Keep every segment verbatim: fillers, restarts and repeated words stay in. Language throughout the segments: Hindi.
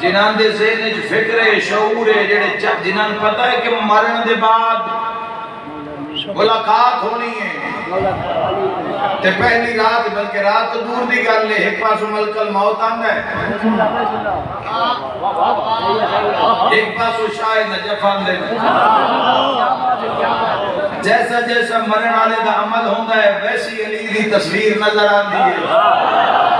जिन्हां दे ज़हन च फिक्र है, शऊर है, जेड़े जिन्हां नूं पता है कि मरण दे बाद मुलाकात होनी है ते पहली रात, बल्कि रात तो दूर दी गल है, एक पासों मलकल मौत आंदा है, एक पासों शाह नजफ आंदे ने। जैसा जैसा मरण वाले का अमल होता है वैसी अली की तस्वीर नजर आती है।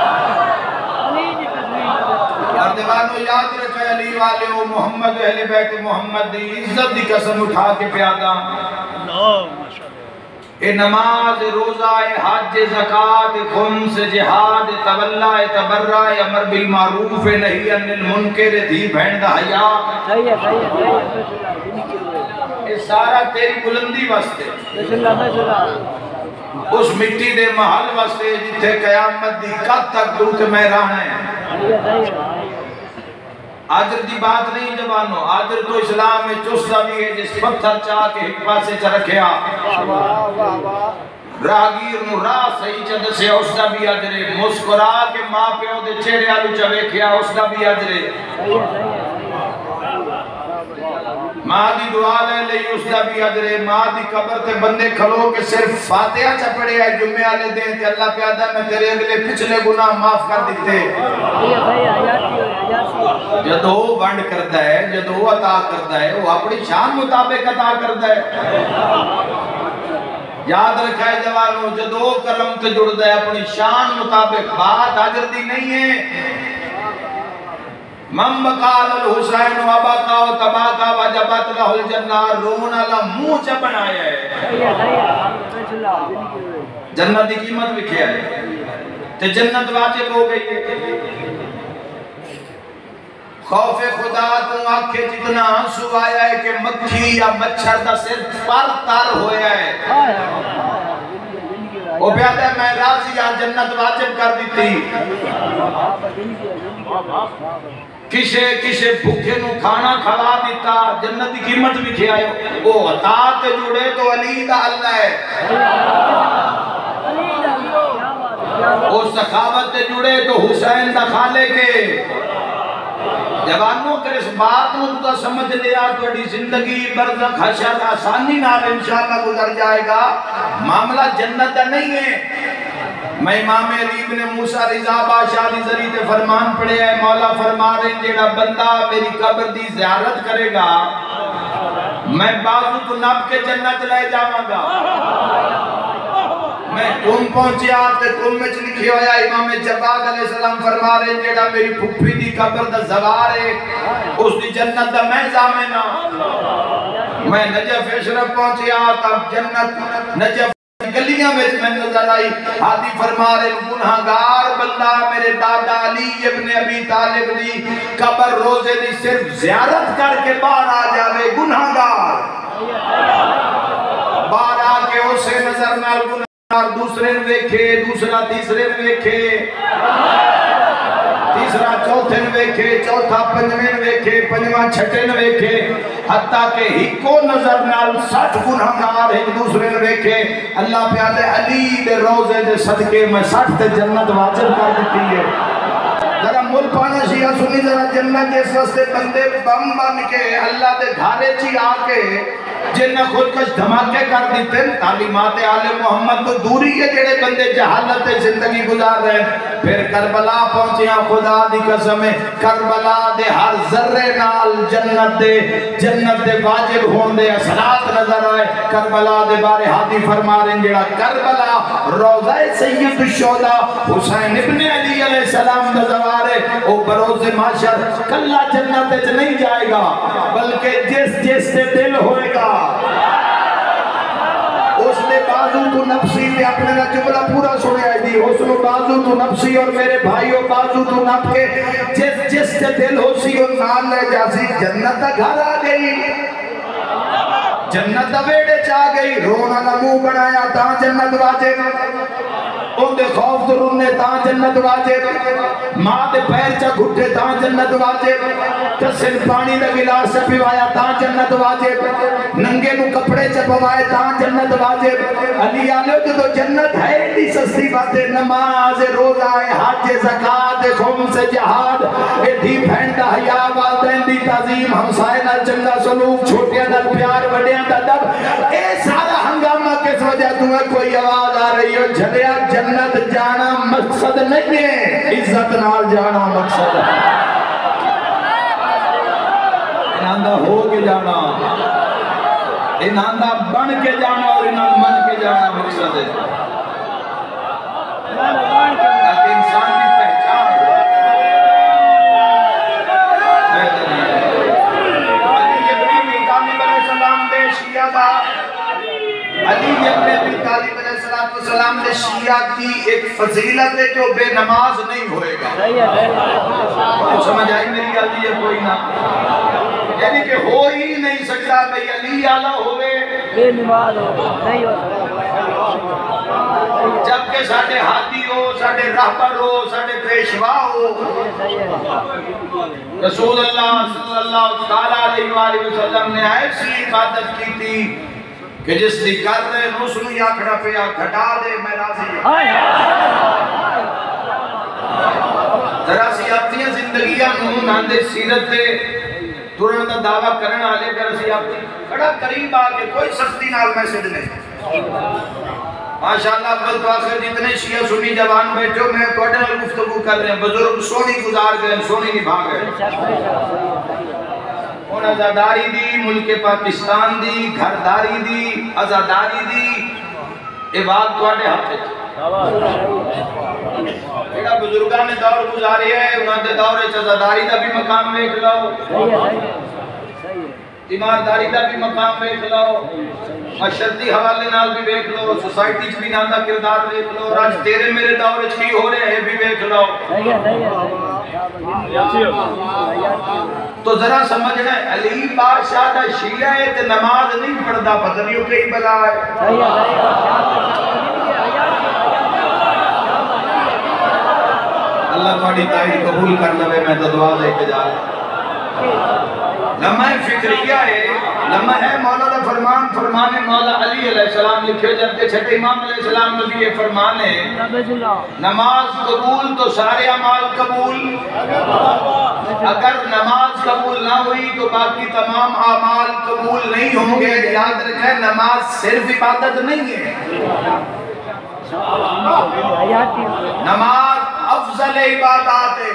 याद रखे अली वाले वो मोहम्मद अहले बैत मोहम्मद की इज्जत की कसम उठा के प्यादा, ए नमाज, रोजा, हज, ज़कात, खुम्स, जिहाद, तवल्ला, तबर्रा, अमर बिल मारूफ, नही अनिल मुनकर, दी बहन दा हया, सही है सही है, सारा तेरी बुलंदी वास्ते, उस मिट्टी दे महल वास्ते जिथे कयामत दी कद तक दुख में रहना है। आदर दी बात नहीं जवानो, आदर तो इस्लाम में चुस्ता भी है, जिस पत्थर चाह के एक पासे च रखया, राहगीर नु राह सही च दसया उसदा भी आदर है, मुस्कुरा के मां प्यो दे चेहरे आलू च वेखया उसदा भी आदर है, मां दी दुआ ले लई उसदा भी अजर है, मां दी कब्र ते बंदे खलो के सिर्फ फातिहा च पढ़े है जुम्मे वाले दिन ते अल्लाह प्यादा मैं तेरे अगले पिछले गुनाह माफ कर दिते। जदों वो वंड करदा है, जदों वो अता करदा है, वो अपनी शान मुताबिक अता करदा है। याद रखा है जवानों, जदों करम ते जुड़दा है अपनी शान मुताबिक, बात अजर दी नहीं है। मम बकाल हुसैन वबका व तबाका वजबत लहुल जन्नत, रोना ला मुंह च बनाया है, जन्नत की कीमत लिखी है ते जन्नत वाजिब हो गई है। खौफ खुदा तो आंखें जितना आंसू आया है कि मक्खी या मच्छर दा सिर पर तर होया है। ओ प्यादा मैं राजी आ, जन्नत वाजिब कर दीती, किसे किसे भूखे नु खाना खिला दिता, जन्नत की कीमत भी खिया। वो अता ते जुड़े तो अली दा अल्लाह है, वो सखावत ते जुड़े तो हुसैन दा खालिक है। जवानों के इस बात को तो समझ लिया, थोड़ी जिंदगी बरज़ख हशर आसानी नाल इंशाअल्लाह गुजर जाएगा। मामला जन्नत का नहीं है। मैं इमाम अली इब्न मूसा रज़ा बादशाह दी ज़री ते फरमान पढ़े है, मौला फरमा रहे जेड़ा बंदा मेरी कब्र दी ज़ियारत करेगा मैं बाजू तो नाप के जन्नत ले जावांगा। मैं तुम पहुंचया ते तुम विच लिखया होया, इमाम जब्बार अलैहिस्सलाम फरमा रहे जेड़ा मेरी फुफी दी कब्र दा ज़वार है उसदी जन्नत दा मैं ज़ामिना। मैं नजफ अशरफ पहुंचया तब जन्नत नजफ गलियां में मैं नजर आई। हादी फरमा रहे गुनहगार बंदा मेरे दादा अली इब्न अबी तालिब दी कब्र रोजे दी सिर्फ ज़ियारत करके बाहर आ जावे, गुनहगार बाहर आके उसे नजर नाल गुनहगार दूसरे ने देखे, दूसरा तीसरे ने देखे, तीसरा चौथे ने देखे, चौथा पंजवें ने देखे, पंजवा छठे ने देखे, हत्ता के हिको नजर नाल साठ गुनहगार एक दूसरे ने देखे। अल्लाह प्यारे अली दे रोजे दे सदके में साठ ते जन्नत वाजिब कर देती है। जरा मुल्क पाना शिया सुनी, जरा जन्नत इस वास्ते बंदे बम बन के अल्लाह दे घारे ची आके जिन्ना खुदकश धमाके कर दिते, तालीमात आले मोहम्मद तो दूरी है जेड़े बंदे जहालत ते जिंदगी गुजार रहे। फिर करबला पहुंचिया, खुदा दी कसम है करबला दे हर जर्रे नाल जन्नत दे जन्नत दे वाजिब होण दे असरात नजर आए। करबला दे बारे हादी फरमा रहे जेड़ा करबला रोज़ा सैयद शुहदा हुसैन इब्न अली अलैहिस्सलाम दा ज़वार है, ओ बरोज़ माशर कल्ला जन्नत च नहीं जाएगा, बल्कि जिस जिस दे दिल होएगा उसने बाजू तू नफसी पे अपने ना जुमला पूरा सुनाई दी, उसने बाजू तू नफसी और मेरे भाइयों बाजू तू नप के जिस जिस से दिल होसी और नाम ले जासी जन्नत का घर आ गई, जन्नत का बेड़े चा गई। रोना ना मुंह बनाया ता जन्नत वाजिब, उनके खौफ तो रुने ता जन्नत वाजिब, माँ के पैर चा घुटे ता जन्नत वाजिब, हथ सिर पानी का गिलास पिवाया ता जन्नत वाजिब, नंगे नु कपड़े च पवाए ता जन्नत वाजिब। अली आलो जो जन्नत है नी सस्ती बातें, नमाज रोजा हज ज़कात खुम्स जिहाद, एठी फैंदा हया वालदैन दी ताज़ीम, हमसाए नाल चंगा सलूक, छोटियां नाल प्यार वड्डियां दा दब, ए सारा हंगामा किस वजह तू है? कोई आवाज आ रही हो झलिया जन्नत जाना मकसद नहीं है, इज्जत नाल जाना मकसद है। इनांदा हो के जाना, इनांदा बन के जाना और इनांदा मन के जाना मकसद है, ताकि इंसान की पहचान हो। अली इब्न अबी तालिब अलैहिस्सलाम ने शिया की एक फजीलत है जो बेनमाज नहीं होएगा। तो समझ आई मेरी गल? ये कोई ना यानी कि हो ही नहीं सकता भाई अली आला होवे बेनमाज हो नहीं हो सकता, जबकि साडे हादी हो, साडे रहबर हो, साडे पेशवा हो। रसूल अल्लाह सल्लल्लाहु तआला अलैहि वसल्लम ने ऐसी इबादत की थी कि जिसकी कर रहे उसनु आखड़ा पे घटा दे मैं राजी। जरा सी अपनी जिंदगियां नूं नांदे सीरत ते तुरन दा दावा करन वाले जरा सी आप बड़ा करीब आके कोई सख्ती नाल मैसेज नहीं। माशाअल्लाह अव्वल तो आखिर जितने शिया सुन्नी जवान बैठे मैं तोड़े नाल गुफ्तगू कर रहे हैं, बुजुर्ग सोनी गुजार गए, सोनी निभा गए। और आजादारी दी, मुल्क पाकिस्तान दी, घरदारी दी, आजादारी दी, ये बात तुहाडे हत्थे जेड़ा बुजुर्गां ने दौर गुजारे है उन्हां दे दौर च आजादारी दा भी मकाम वेख लो, ईमानदारी दा भी मकाम वेख लो, मशर के हवाले नाल भी वेख लो, सोसाइटी च भी इन्हां दा किरदार वेख लो, और अज तेरे मेरे दौर च की हो रहा है भी वेख लो। तो जरा समझना अली बादशाह दा शिया है ते नमाज नहीं पढ़दा, पता नहीं कई बला है। अल्लाह तुम्हारी तारीफ कबूल कर लवे। मैं तो दुआ लेके जा रहा लम्हा फिक्रिया है, लम्हा है मौला दा फरमान, फरमाने मौला अली अलैहिस्सलाम लिखे जबकि छठे इमाम अलैहिस्सलाम ने भी ये फरमान है, नमाज कबूल तो सारे अमाल कबूल, अगर नमाज कबूल ना हुई तो बाकी तमाम आमाल कबूल नहीं होंगे। याद रखें नमाज सिर्फ इबादत नहीं है, नमाज अफजल इबादत है।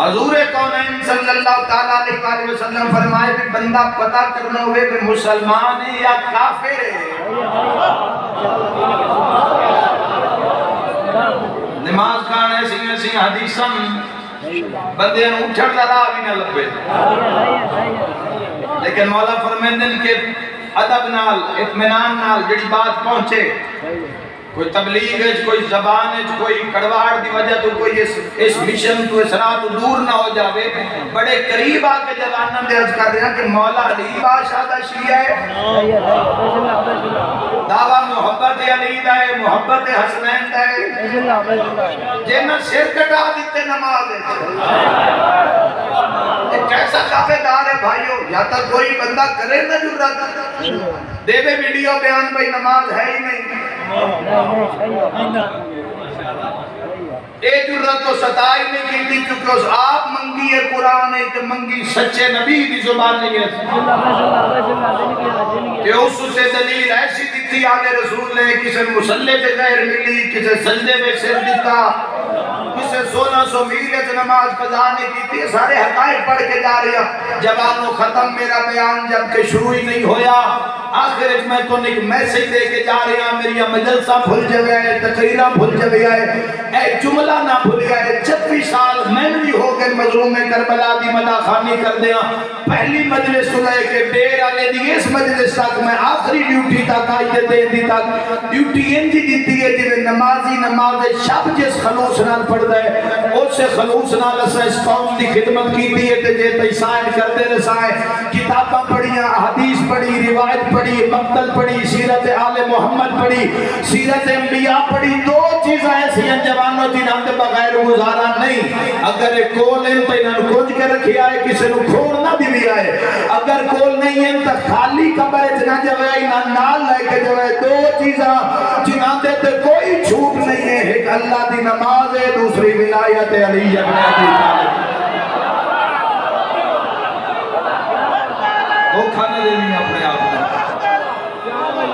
हुजूर कौनैन सल्लल्लाहु तआला अलैहि वसल्लम फरमाए कि बंदा पता करना होवे कि मुसलमान है या काफिर है। नमाज खान ऐसी ऐसी हदीसां बंदे उठण दा राह भी ना लभे, लेकिन मौला फरमाइंदन के अदब नाल इत्मीनान नाल जिहड़ी बात पहुंचे, कोई तबलीग है, कोई ज़बान है, कोई कड़वाहट दी वजह तो कोई इस इस मिशन तो इस राह तो दूर ना हो जावे। बड़े करीब आके जवानां दे अर्ज कर रहा कि मौला अली बादशाह दा शिया है, दावा मोहब्बत अली दा है, मोहब्बत हसनैन दा है, जे ना सिर कटा दिते नमाज दे। कैसा दावेदार है भाइयों, या तो कोई बंदा करे ना जुर्रत देवे वीडियो बयान भाई नमाज है ही नहीं, ए जुर्रत तो सताई नहीं की थी क्योंकि उस आप मंगी है कुरान है ते मंगी सच्चे नबी दी जुबान नहीं है, ते उससे दलील ऐसी दी थी आगे रसूल ने, किसे मुसल्ले पे गैर मिली, किसे सजदे में सिर दिता, किसे सोलह सौ मील च नमाज कज़ा ने की थी। सारे हकायक पढ़ के जा रहे जवानों खत्म मेरा बयान जबकि शुरू ही नहीं होया। आखिर में तो एक मैसेज देके जा रहा, मेरी मजलसा भूल जावे, तकरीरा भूल जावे, ए जुमला ना भूल गए। छत्तीस साल मैं भी हो गए मजलूम करबला दी मदाखानी कर दिया, पहली मजलिस सुने के डेर वाले दी इस मजलिस तक मैं आखिरी ड्यूटी तक आई दे दी तक ड्यूटी इंज दी है जिवें नमाजी नमाज शब जिस खलूस नाल पढ़दा है उस खलूस नाल अस इस कौम दी खिदमत कीती है, ते जे तैसाए करदे रसाए किताबां पढ़ी पढ़िया, हदीस पढ़ी, रिवायत पढ़ी, मक्तल पढ़ी, सीरत आले मोहम्मद पढ़ी, सीरत अंबिया पढ़ी। दो चीज़ें ऐसी हैं जवानों जिन्हां दे बगैर गुजारा नहीं। अगर कोल है तो इन्हां नूं खोज के रखिया है, किसी नूं खोल ना दिवी है। अगर कोल नहीं है तो खाली कब्र च ना जावे, इन्हां नाल लेके जावे। दो चीज़ां जिन्हां दे ते कोई छूट नहीं है, एक अल्लाह दी नमाज है, दूसरी विलायत अली इब्न अबी तालिब। अपने आप में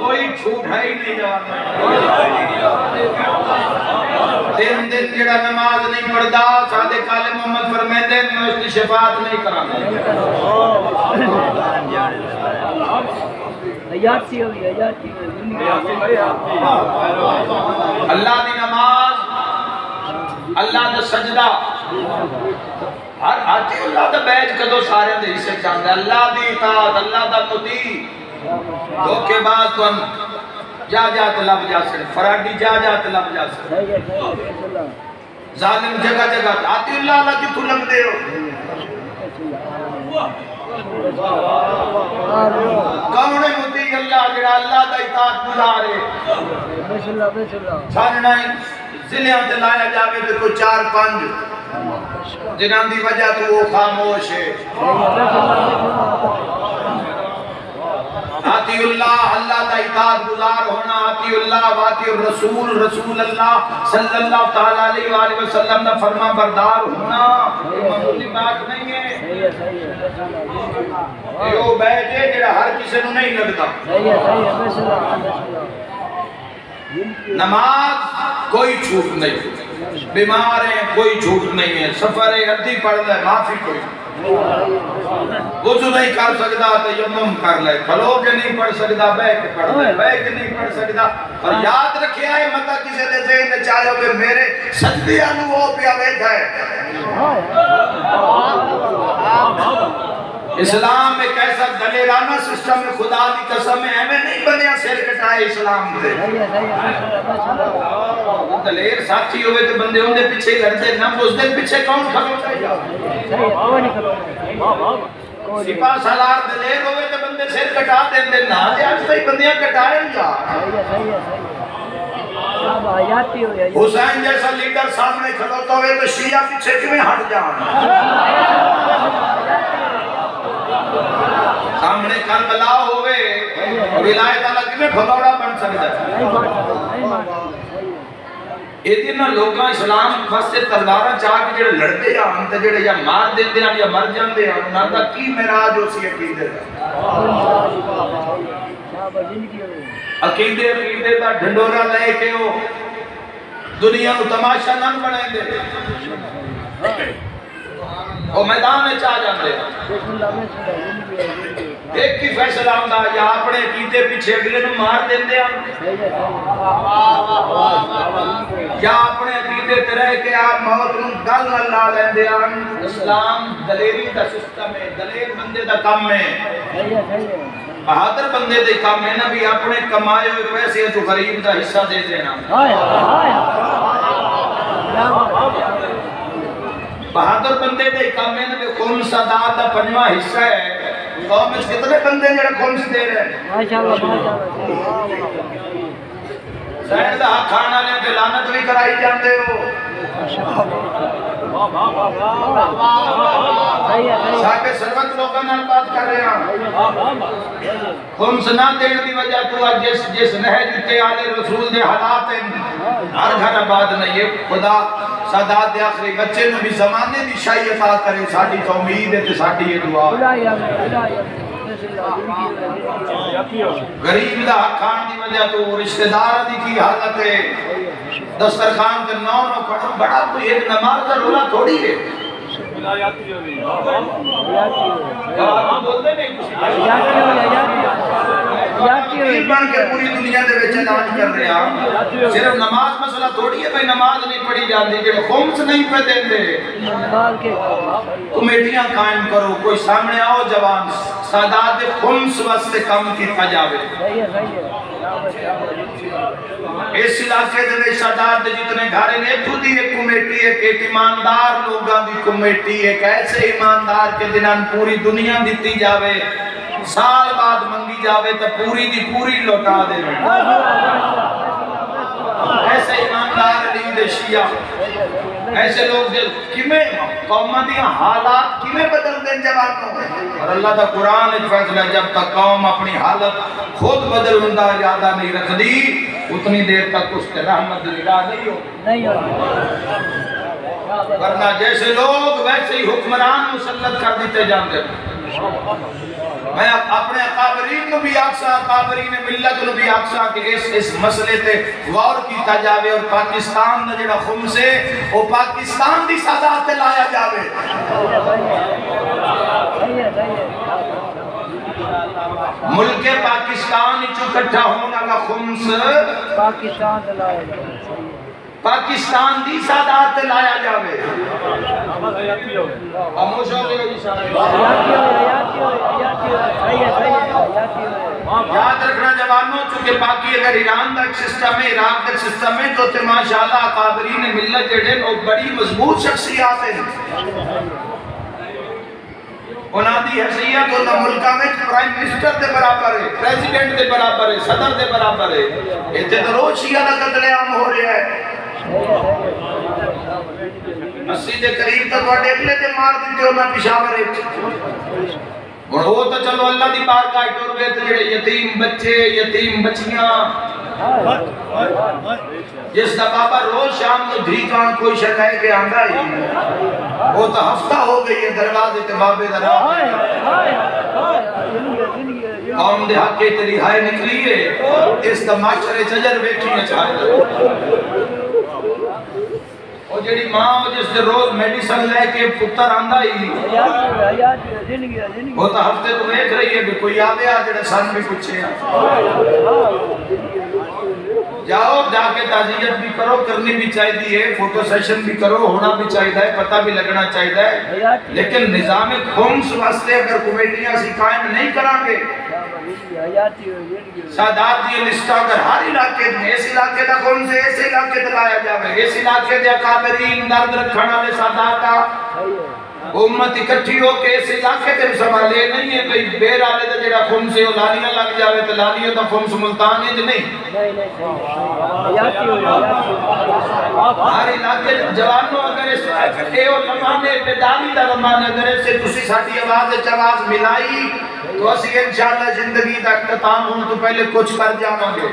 कोई छूट है ही नहीं जवान। दिन दिन जेड़ा नमाज नहीं पढ़दा, सादे काले मोहम्मद फरमाते मैं उसकी शफाअत नहीं करांगा। अल्लाह दी नमाज, अल्लाह दा सजदा, हर हाथी अल्लाह का बैज कदों सारे दे हिस्से चाहता। अल्लाह की इताअत, अल्लाह का मुती, धोखेबाज तो जा जा तलब जा सके, फराडी जा जा तलब जा सके, जालिम जगह जगह हाथी अल्लाह ला कितों लगदे हो। कौन है मुती? अल्लाह जेड़ा अल्लाह दा इताअत गुजार है। माशाल्लाह माशाल्लाह छानना जिलियां ते लाया जावे ते कोई चार पांच जिन्हां दी वजह तो वो खामोश है। अतीउल्लाह अल्लाह दा इताअत गुजार होना, अतीउल्लाह वातीउर रसूल रसूल अल्लाह सल्लल्लाहु तआला अलैहि वसल्लम दा फरमा बरदार होना मामूली बात नहीं है। सही है सही है। यो बैठ है जेड़ा हर किसी नु नहीं लगदा। सही है सही है। माशाल्लाह। नमाज कोई छूट नहीं, बीमार है कोई छूट नहीं है, सफर है अद्धी पड़ता है माफी कोई वो जो नहीं कर सकता तो यमम कर ले, खलो के नहीं पढ़ सकता बह के पढ़ ले, बह के नहीं पढ़ सकता। और याद रखिया है मता किसी ने जेन चाहे के मेरे सजदियां नु वो पिया बैठा है। इस्लाम एक ऐसा दलेराना सिस्टम है, खुदा की कसम है, एवें नहीं बनया सिर कटाए इस्लाम दे। दलेर साथी होवे ते बंदे उनके पीछे लड़ते ना, उस दिन पीछे कौन खड़ोता है? सिपा सालार दलेर होवे ते बंदे सिर कटा देंदे ना, आज तक बंदियां कटाएं जा। हुसैन जैसा लीडर सामने खड़ोता होवे तो शिया पीछे क्यों हट जाना? सामने करबला होवे विलायत वाला क्यों भगौड़ा बन सकदा? ਇਹਦੇ ਨਾਲ ਲੋਕਾਂ ਇਸਲਾਮ ਵਾਸਤੇ ਤਲਵਾਰਾਂ ਚਾਹ ਕੇ ਜਿਹੜੇ ਲੜਦੇ ਆ ਹਮ ਤੇ ਜਿਹੜੇ ਜਾਂ ਮਾਰ ਦਿੰਦੇ ਆ ਜਾਂ ਮਰ ਜਾਂਦੇ ਆ ਉਹਨਾਂ ਦਾ ਕੀ ਮਿਹਰਾਜ ਉਸ ਅਕੀਦੇ ਦਾ। ਸ਼ਾਬਾ ਜ਼ਿੰਦਗੀ ਹੋਵੇ ਅਕੀਦੇ ਅਕੀਦੇ ਦਾ ਢੰਡੋਰਾ ਲੈ ਕੇ ਉਹ ਦੁਨੀਆ ਨੂੰ ਤਮਾਸ਼ਾ ਨਾ ਬਣਾਉਂਦੇ, ਉਹ ਮੈਦਾਨ ਵਿੱਚ ਆ ਜਾਂਦੇ ਆ। एक ही फैसला आंदा या अपने कीते पीछे अगले नु मार देंदे आ, या अपने कीते ते रह के आप मौत नु गल ना ला लेंदे आ। इस्लाम दलेरी दा सिस्टम है, दलेर बंदे दा काम है, बहादुर बंदे दे काम है ना भी अपने कमाए हुए पैसे तो गरीब दा हिस्सा दे देना। हाय हाय बहादुर बंदे दे काम है ना भी खुमसा दा पांचवा हिस्सा है। कौम में कितने बंदे जरा खुम्स दे रहे हैं? माशाल्लाह माशाल्लाह। सैयद दा खाना ने ते लानत भी कराई जाते हो। वाह वाह वाह वाह। सही है सही। साके सरवत लोगों नाल बात कर रहे हैं। खुम्स ना देने दी वजह तू आज जिस जिस नहज ते आले रसूल दे हालात हैं हर घर आबाद नहीं है। खुदा सादात दे आखिरी बच्चे नु भी जमाने दी शाही अता करे, साडी तो उम्मीद है ते साडी ये दुआ। गरीब दा खान दी वजह तो रिश्तेदार दी की हालत है, दस्तरखान ते नौ नौ खड़ो बड़ा कोई एक नमाज दा रोला थोड़ी है। याती हो याती बोलते नहीं कुछ याती हो याती हो बन के पूरी दुनिया दे विच ऐलान कर रहे हैं। सिर्फ नमाज मसला थोड़ी है भाई, नमाज नहीं पढ़ी जाती जेड़े खुम्स नहीं पे देंदे। कमेटियां कायम करो, कोई सामने आओ जवान सादात खुम्स वास्ते काम किया जावे। सही है सही है। इस इलाके के सादात जितने घर ने खुद ही एक कमेटी है, एक ईमानदार लोगों की कमेटी है। कैसे ईमानदार के दिन पूरी दुनिया दी जावे, साल बाद मंगी जावे तो पूरी दी पूरी लौटा दे। ऐसे ईमानदार नहीं दे शिया, ऐसे लोग किमें कौम दिया हालात किमें बदल दें जवानों। और अल्लाह का कुरान एक फैसला, जब तक कौम अपनी हालत खुद बदलना ज्यादा नहीं रखती उतनी देर तक उसके रहमत नहीं हो, वरना जैसे लोग वैसे ही हुक्मरान मुसल्लत कर दिए जाते। मैं अपने अकाबरीन को भी आखसा, अकाबरीन मिल्लत को भी आखसा कि इस इस मसले पे गौर किया जावे और पाकिस्तान दा जेड़ा खुम्स है वो पाकिस्तान दी सजा ते लाया जावे। मुल्क पाकिस्तान इचो इकट्ठा होना का खुम्स पाकिस्तान ते लाया जावे, पाकिस्तान दी सजा ते लाया जावे। याद रखना जवानों, चूंकि बाकी अगर ईरान का सिस्टम है, इराक का सिस्टम है, तो माशाल्लाह अकाबरीन मिल्लत जेड़े बड़ी मजबूत शख्सियत है। उन्होंने हैसियत उन मुल्कों में प्राइम मिनिस्टर के बराबर है, प्रेसिडेंट के बराबर है, सदर के बराबर है। इतने तो रोज शिया का कतलेआम हो रहा है। अस्सी के करीब तो अगले दिन मार देते हो पेशावर। और वो तो चलो अल्लाह की बारगाह टुर गए तो जेड़े यतीम बच्चे यतीम बच्चियां जिसका बाबा रोज शाम को धी कान कोई शकाय के आंदा ही वो तो हफ्ता हो गई है दरवाजे ते बाबे दा राह कौम दे हक ते रिहाई निकली है। इस तमाशरे चजर वेखना चाहिए। और जेडी मां और जिस दे रोज मेडिसिन लेके पुत्र आंदा ही वो तो हफ्ते तो देख रही है भी कोई आवे आ जेड़ा सन भी पूछे जाओ जाके ताजियत भी करो, करनी भी चाहिए है, फोटो सेशन भी करो, होना भी चाहिए है, पता भी लगना चाहिए है। लेकिन निजाम खुम्स वास्ते अगर कमेटियां कायम नहीं करांगे सादात दी लिस्ट अगर हर इलाके में इस इलाके दा कौन से इस इलाके दा लाया जावे, इस इलाके दे अकाबरीन दर्द रखण वाले सादात दा उम्मत इकट्ठी हो के इस इलाके ते संभाले। नहीं है भाई बेराले दा जेड़ा खुम्स है लालियां लग जावे ते लालियां दा खुम्स मुल्तान इंज नहीं। हर इलाके जवानों अगर इस ए ओ जमाने बेदारी दा जमाना अगर से तुसी साडी आवाज च आवाज मिलाई तो असि इंशाअल्लाह जिंदगी का अख्ताम होने तो पहले कुछ कर जावांगे।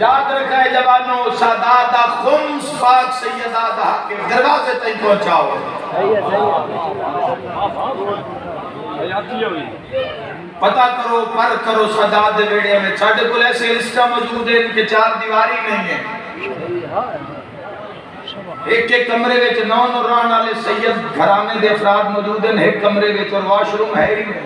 याद रखा है जवानों, सादात दा खुम्स पाक सैयदा दा के दरवाजे तक पहुंचाओ। पता करो, पर करो सादात दे वेड़े में। साडे कोल ऐसे लिस्टा मौजूद है कि चार दीवारी नहीं है, एक एक कमरे विच नौ नौ रहण वाले सैयद घराने दे अफराद मौजूद हैं, एक कमरे विच और वाशरूम है ही नहीं।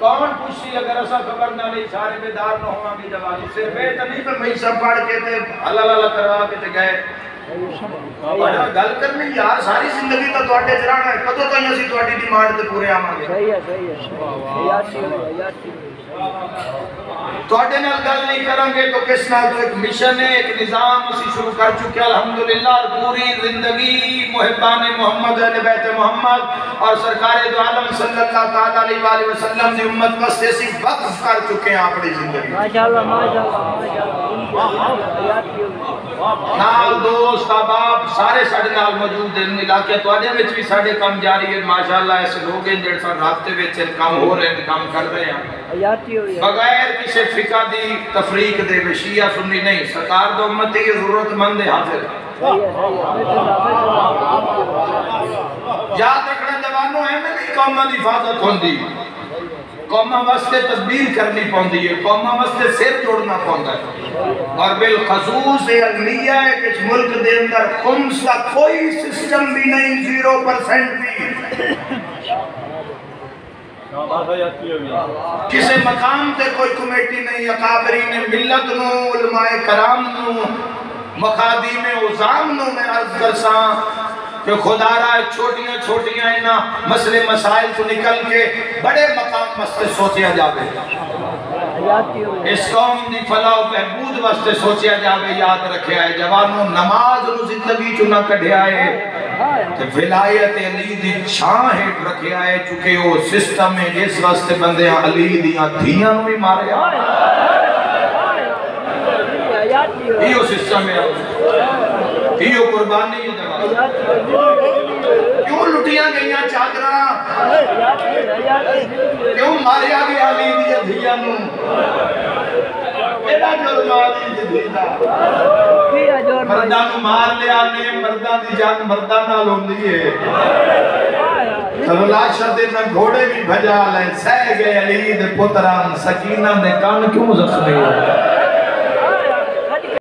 कौन खुशी अगर असा खबर ना ले सारे बेदार न होवांगे जवानी से वे तो नहीं पर मैं सब पढ़ के ते अल्लाह अल्लाह करवा के ते गए। गल करनी यार सारी जिंदगी तो तुहाडे च रहणा है, कदों ताईं असीं तुहाडी डिमांड ते पूरे आवांगे। सही है सही है, सही है, सही है। तोड़े नाल गल नहीं करेंगे तो किस नाल? तो एक मिशन है, एक निजाम असी शुरू कर चुके अल्हम्दुलिल्लाह। पूरी जिंदगी मुहब्बाने मोहम्मद अहले बैत मोहम्मद और सरकारे दो आलम सल्लल्लाहु अलैहि वाले वसल्लम दी उम्मत वास्ते असी वक्फ कर चुके हैं अपनी जिंदगी। माशाल्लाह माशाल्लाह नाल दोस्त अहबाब सारे साडे नाल मौजूद हैं। इलाके तोड़े विच भी साडे काम जारी है माशाल्लाह। ऐसे लोग हैं जेड़े साडे रास्ते विच काम हो रहे हैं, काम कर रहे हैं बगैर किसी फिका दी तफरीक दे। शिया सुन्नी नहीं, सरकार दो उम्मत ही जरूरतमंद है हाफिज़। याद रखना जवानों, एवें नहीं कौमां दी हिफाजत होंदी, कौमां वास्ते तदबीर करनी पौंदी है, कौमां वास्ते सिर जोड़ना पौंदा है। और बिलखसूस ये अलमिया है कि मुल्क दे अंदर खुम्स का कोई सिस्टम भी नहीं, जीरो परसेंट भी। किसी मकाम से कोई कमेटी नहीं, अकाबरीन मिल्लत नू उलमाए कराम नू मखादिम उज़ाम नू मैं अर्ज़ करसां कि खुदा राय छोटियां छोटियां इन्हां मसले मसाइल तो निकल के बड़े मकाम वास्ते सोचा जावे, इस कौम की फलाह बहबूद वास्ते सोचा जावे। याद रखा है जवानों, नमाज नू जिंदगी चों ना कढ़िया है ते विलायत अली दी छां हेठ रखा है, चूंकि वो सिस्टम है इस वास्ते बंदे अली दीयां धीयां नू भी मारिया, इहो सिस्टम है, इहो कुर्बानी है। क्यों लुटियां गई चादरा, क्यों मारिया गया अली दी धीयां नू? एड़ा जुर्मानी जिंदा किया, जुर्मानी मर्दां नू मार लिया ने, मर्दां दी जान मर्दां नाल होंदी है। लाशा दे ना घोड़े भी भजा ले सह गए अली दे पुत्तरां, सकीना दे कान क्यों जख्मी हो?